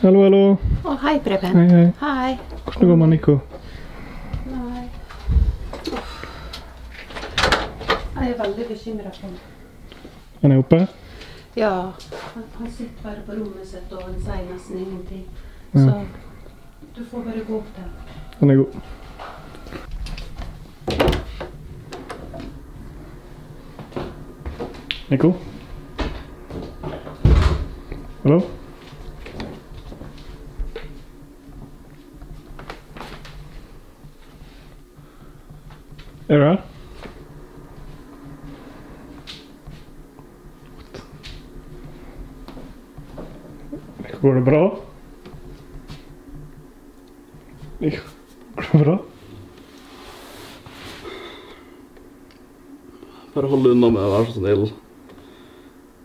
Hallo, hallo. Å, hei, Preben. Hei, hei. Hei. Hvordan går med Nico? Nei. Uff. Jeg er veldig bekymret for meg. Han er oppe? Ja. Han sitter bare på rommet sitt, og han sier nesten ingenting. Ja. Så du får bare gå opp der. Han er god. Eko? Hallo? Er du her? Går det bra? Går det bra? Bare hold unna meg, vær så snill.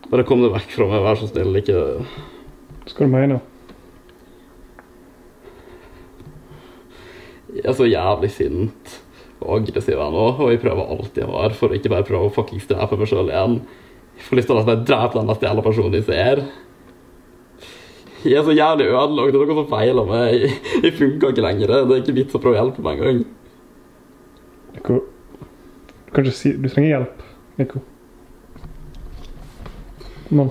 Bare kom deg vekk fra meg, vær så snill, ikke... Skal du mene? Jeg er så jævlig sint og aggressiv jeg nå, og jeg prøver alt jeg har for å ikke bare prøve å fucking drepe meg selv igjen. Jeg får lyst til at jeg dreper den neste jævla personen jeg ser. Jeg er så jævlig ødelagt, det er noe som feiler meg. Jeg funker ikke lenger, det er ikke vits å prøve å hjelpe meg engang. Eko, du kan ikke si... Du trenger hjelp, Eko. Mann.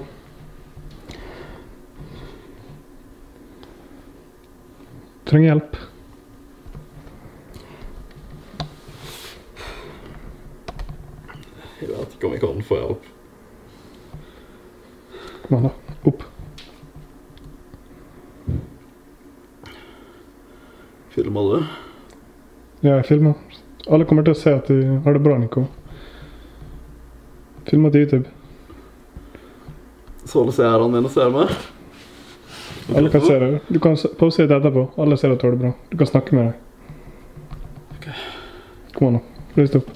Trenger hjelp. Jeg vet ikke om jeg kan få hjelp. Kom an da, opp. Filmer du? Ja, jeg filmer. Alle kommer til å se at du har det bra, Nico. Filmer til YouTube. Så alle ser han min og ser meg. Alle kan se det. Du kan pause litt etterpå. Alle ser at du har det bra. Du kan snakke med deg. Ok. Kom an nå. Lyst opp.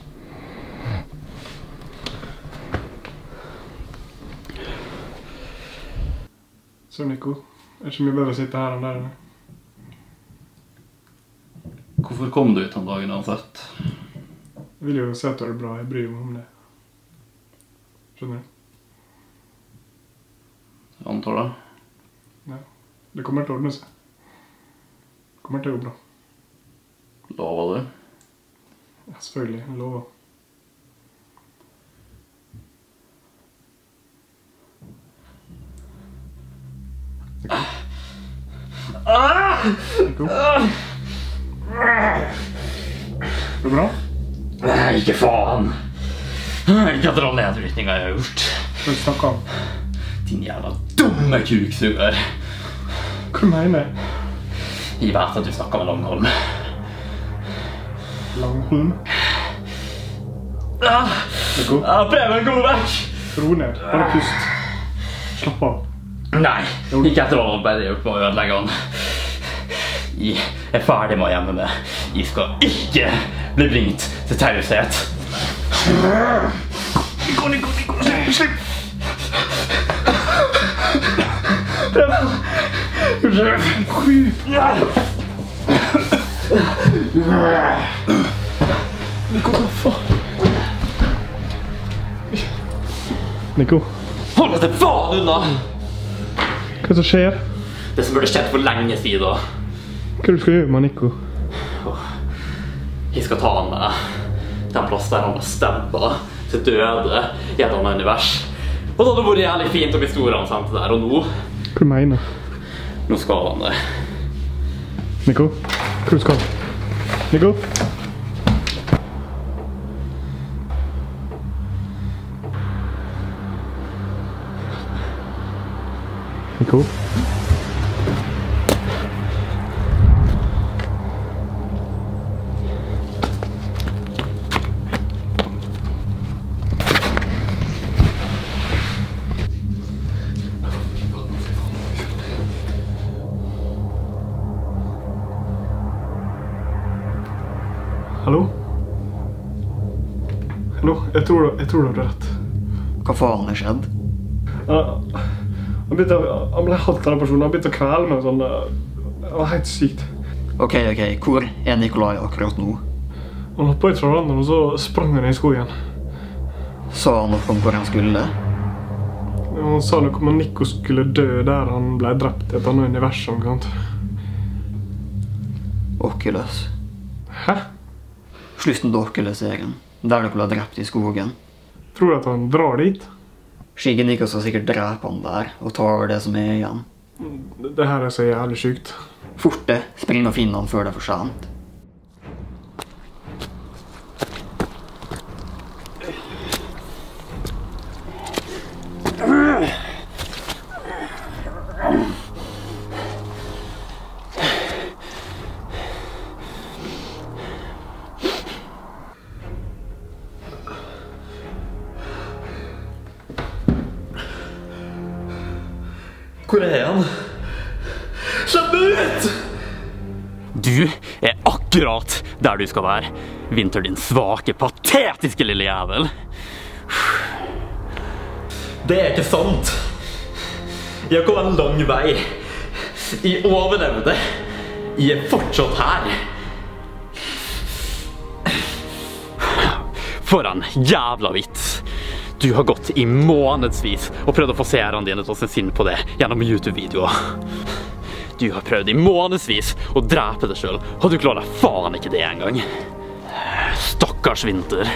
Så Nico, det er ikke mye bedre å sitte her enn der inne. Hvorfor kom du ut den dagen uansett? Jeg vil jo se at du har det bra. Jeg bryr meg om det. Skjønner du? Jeg antar det. Ja, det kommer til å ordne seg. Det kommer til å gå bra. Lover du? Ja, selvfølgelig. Jeg lover. Nico? Går det bra? Nei, ikke faen! Ikke at det var nedrytninga jeg har gjort. Hva snakker om? Din jævla dumme kuksuger. Hva mener jeg? Jeg vet at du snakker med Langholm. Langholm? Eko? Preben, gå vekk! Ro ned, bare pust. Slapp av. Nei, ikke etter å bare gjøre på å ødelegge han. Jeg er ferdig med å gjemme meg. Jeg skal ikke bli bringt til terrorset. Nico, Nico, Nico, slipp! Nico, hva faen? Nico? Hold deg til faen unna! Hva som skjer? Det som burde skjedd for lenge siden. Hva du skal gjøre med Nico? Jeg skal ta han med den plass der han har stemmet til døde i et annet univers. Og da hadde det vært jævlig fint å bli stor ansendte der, og nå... Hva du mener? Nå skal han det. Nico? Hva du skal? Nico? Nico? Jeg tror det var rett. Hva faen er skjedd? Han ble halvt av den personen, han begynte å kvele meg og sånn. Det var helt sykt. Ok, hvor er Nicolai akkurat nå? Han hoppet ut fra hverandre, og så sprang han i skogen. Sa han noe om hvor han skulle? Han sa noe om at Nico skulle dø der han ble drept i et annet univers, omkant. Oculus. Hæ? Slutten til Oculus-serien, der dere ble drept i skogen. Tror du at han drar dit? Skygge Nico skal sikkert drepe han der, og ta over det som er igjen. Det her er så jævlig sykt. Fort det, spring og finn han før det er for sent. Hvor er han? Slipp meg ut! Du er akkurat der du skal være. Winther, din svake, patetiske lille jævel. Det er ikke sant. Jeg har kommet en lang vei. Jeg overlevde. Jeg er fortsatt her. For en jævla vits. Du har gått i månedsvis og prøvd å få seerne dine til å se sinn på det gjennom YouTube-videoer. Du har prøvd i månedsvis å drepe deg selv, og du klarer faen ikke det engang. Stakkars Winther.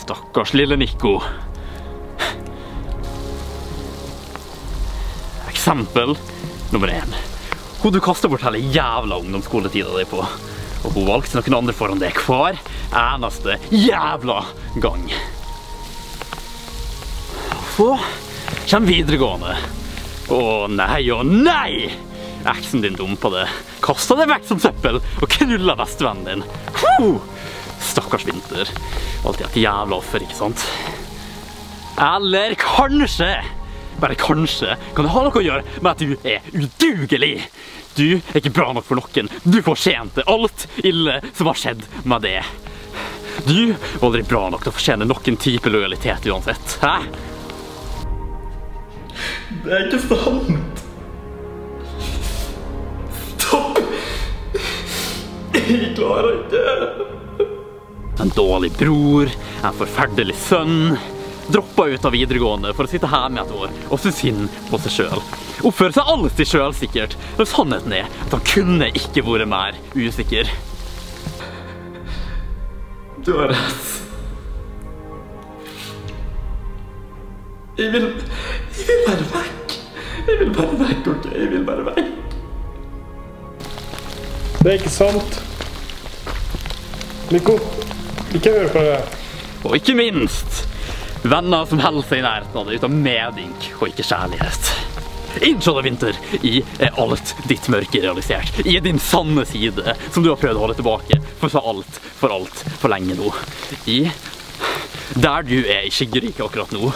Stakkars lille Nico. Eksempel nummer 1. Hun du kastet bort hele jævla ungdomsskoletiden din på. Og hun valgte noen andre foran deg hver eneste jævla gang. Så kommer videregående. Å nei, å nei! Eksen din dumpa det. Kastet deg vekk som søppel og knullet bestevennen din. Stakkars Winther. Alltid et jævla offer, ikke sant? Eller kanskje, bare kanskje, kan det ha noe å gjøre med at du er udugelig. Du er ikke bra nok for noen. Du fortjente alt ille som har skjedd med det. Du er aldri bra nok til å fortjene noen type lojalitet uansett. Hæ? Det er ikke sant. Stopp! Jeg klarer ikke. En dårlig bror, en forferdelig sønn. Droppa ut av videregående for å sitte her med et år og se sinn på seg selv. Oppfører seg alltid selv sikkert, men sannheten er at han kunne ikke vært mer usikker. Du har rett. Jeg vil bare vekk. Jeg vil bare vekk, ok? Jeg vil bare vekk. Det er ikke sant. Nico, ikke hør på det. Og ikke minst venner som holder seg i nærheten av det, uten medink og ikke kjærlighet. Innså deg, Winther, i er alt ditt mørke realisert. I din sanne side, som du har prøvd å holde tilbake for så alt for lenge nå. I der du er i Skygryka akkurat nå.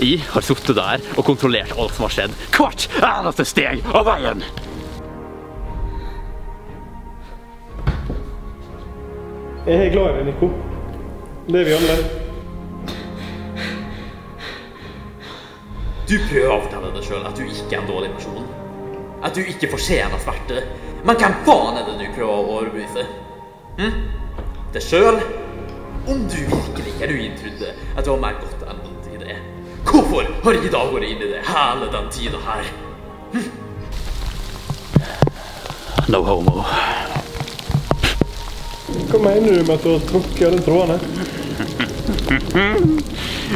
I har suttet der og kontrollert alt som har skjedd. Hvert eneste steg av veien! Jeg er glad i deg, Nico. Det er vi alle. Du prøver å avtale deg selv at du ikke er en dårlig person. At du ikke fortjener smerte. Men hvem faen er det du prøver å overbevise? Det selv? Om du virkelig ikke er uinntrodde at du har mer godt enn vondt i det. Hvorfor har jeg da vært inne i det hele den tiden her? No homo. Hva mener du med at du har trukket alle trådene?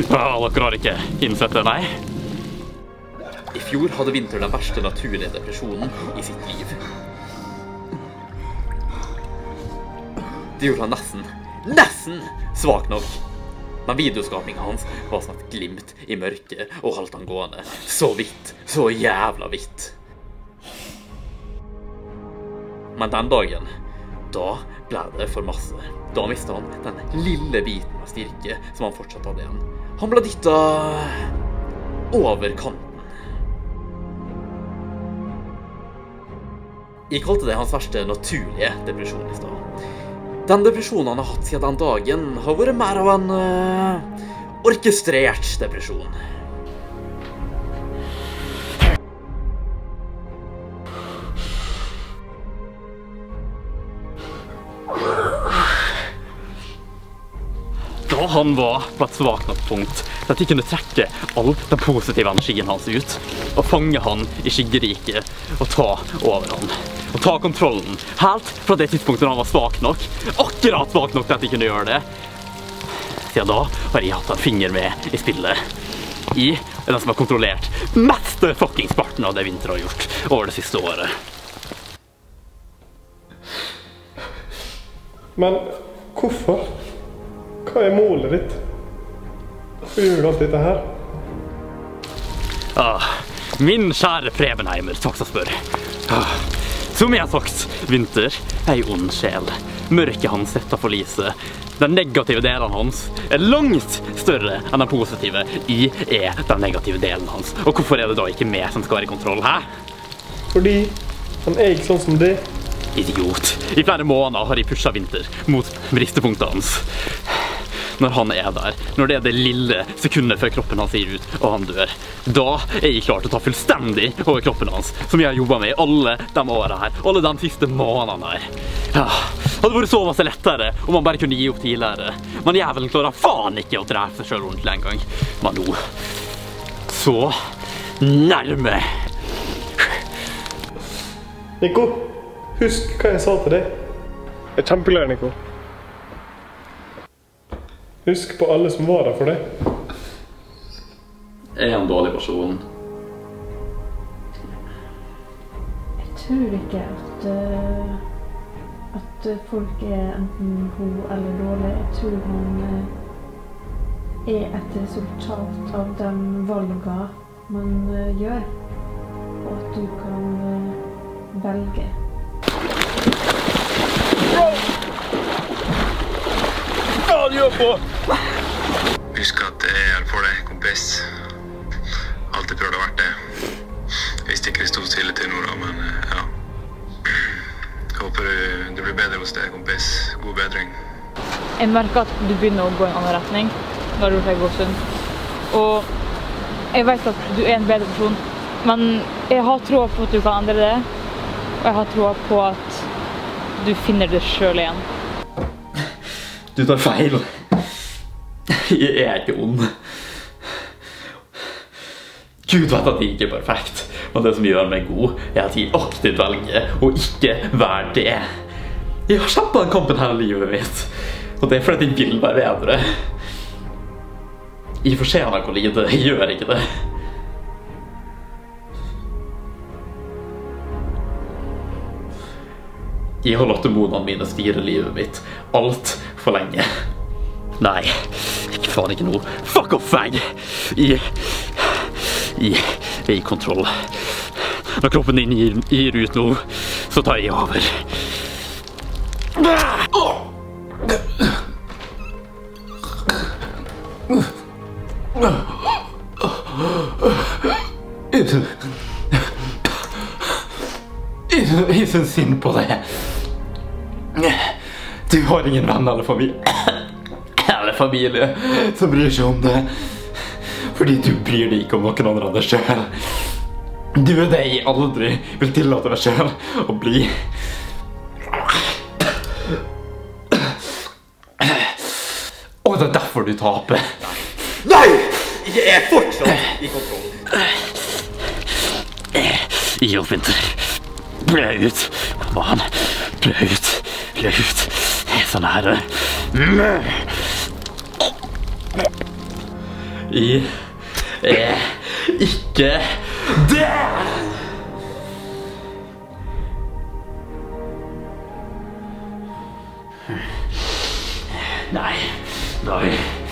Dere har ikke innsett det, nei. I fjor hadde Winther den verste naturlige depresjonen i sitt liv. Det gjorde han nesten svak nok. Men videoskapingen hans var snart glimt i mørket og holdt han gående. Så vidt, så jævla vidt. Men den dagen, da ble det for masse. Da mistet han den lille biten av styrke som han fortsatt hadde igjen. Han ble dyttet over kanten. Jeg kalte det hans verste naturlige depresjon i sted. Den depresjonen han har hatt siden den dagen har vært mer av en orkestrert depresjon. Da Han var på et svagt nok punkt til at de kunne trekke all den positive energien hans ut og fange han i Skyggeryket og ta over han. Og ta kontrollen helt fra det tidspunktet han var svag nok. Akkurat svag nok til at de kunne gjøre det. Siden da har jeg hatt en finger med i spillet. Jeg er den som har kontrollert mesteparten av det Winther har gjort over det siste året. Men hvorfor? Hva er målet ditt? Hvorfor gjør du alt dette her? Min kjære Prebenheimer, takk som spør. Som jeg har sagt, Winther er en ond sjel. Mørket hans setter for lyset. Den negative delen hans er langt større enn den positive. I er den negative delen hans. Og hvorfor er det da ikke meg som skal være i kontroll, hæ? Fordi han er ikke sånn som det. Idiot. I flere måneder har jeg pushet Winther mot bristepunktet hans. Når han er der, når det er det lille sekundet før kroppen hans gir ut og han dør, da er jeg klar til å ta fullstendig over kroppen hans, som jeg har jobbet med i alle de årene her, alle de siste månedene her. Ja, hadde vært så masse lettere om man bare kunne gi opp tidligere, men jævelen klarer faen ikke å drepe seg selv ordentlig en gang. Men nå, så nærme. Nico! Husk hva jeg sa til deg. Jeg er kjempelær, Nico. Husk på alle som var der for deg. Jeg er en dårlig person. Jeg tror ikke at folk er enten god eller dårlig. Jeg tror man er et resultat av de valgene man gjør. Og at du kan velge. Husk at jeg hjelper for deg, kompis. Altid prøvd å ha vært det. Jeg stikker i stor stille til nå, men ja. Håper du blir bedre hos deg, kompis. God bedring. Jeg merker at du begynner å gå i en annen retning når du gjør deg god sunn. Og jeg vet at du er en bedre person, men jeg har tro på at du kan endre det. Og jeg har tro på at du finner det selv igjen. Du tar feil. Jeg er ikke ond. Gud vet at jeg ikke er perfekt. Men det som gjør meg god, er at jeg aktivt velger å ikke være det. Jeg har kjempet den kampen hele livet mitt. Og det er fordi jeg vil være bedre. Jeg fortjener ikke å lide. Jeg gjør ikke det. Jeg har latt demonene mine styre livet mitt alt for lenge. Nei, ikke faen ikke noe. Fuck off, fang! Jeg er i kontroll. Når kroppen din gir ut noe, så tar jeg over. Jeg synes synd på det. Du har ingen venn eller familie som bryr seg om det. Fordi du bryr deg ikke om noen andre enn deg selv. Du er det jeg aldri vil tillate meg selv å bli. Og det er derfor du taper. Nei! Jeg er fortsatt i kontroll. Jeg og Winther. Bløy ut. Faen. Bløy ut. Bløy ut. Jeg er så nære. Jeg er ikke det! Nei. Nei.